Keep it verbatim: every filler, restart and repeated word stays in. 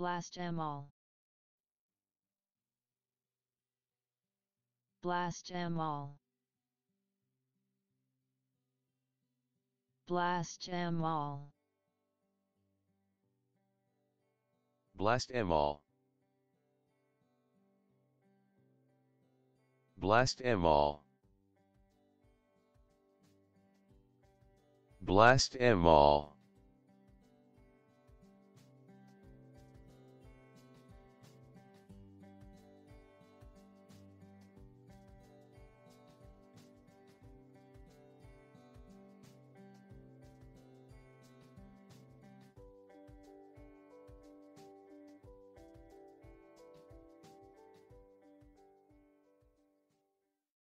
Blastemal. Blastemal. Blastemal. Blastemal. Blastemal. Blastemal.